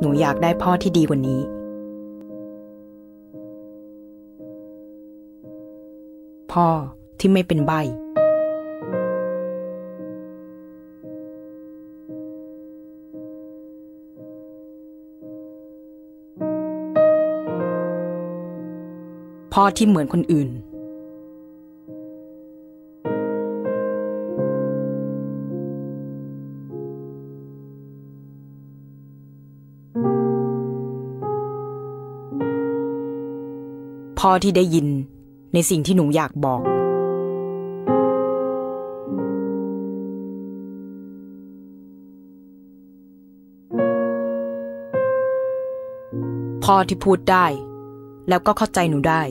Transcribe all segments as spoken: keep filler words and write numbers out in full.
หนูอยากได้พ่อที่ดีกว่านี้พ่อที่ไม่เป็นใบ้พ่อที่เหมือนคนอื่นพ่อที่ได้ยินในสิ่งที่หนูอยากบอกพ่อที่พูดได้แล้วก็เข้าใจหนูได้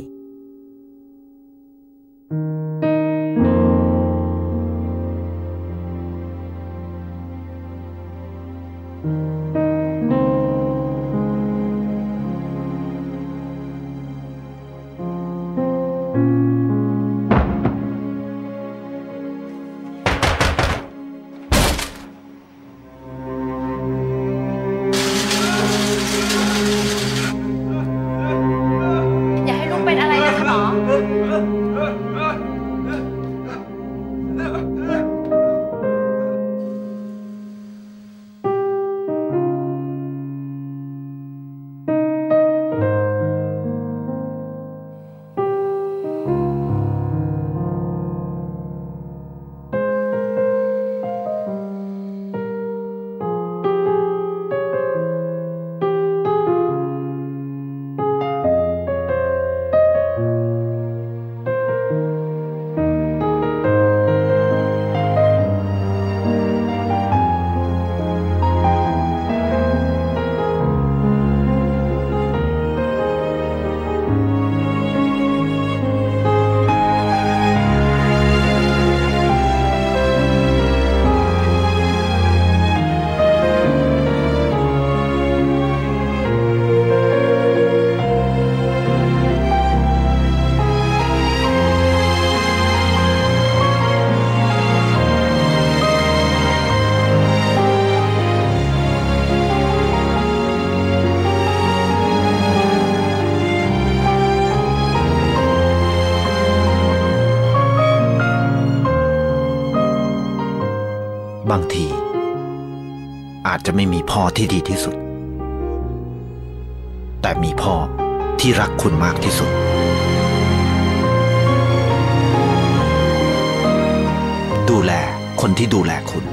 บางทีอาจจะไม่มีพ่อที่ดีที่สุดแต่มีพ่อที่รักคุณมากที่สุดดูแลคนที่ดูแลคุณ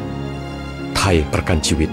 ไทยประกันชีวิต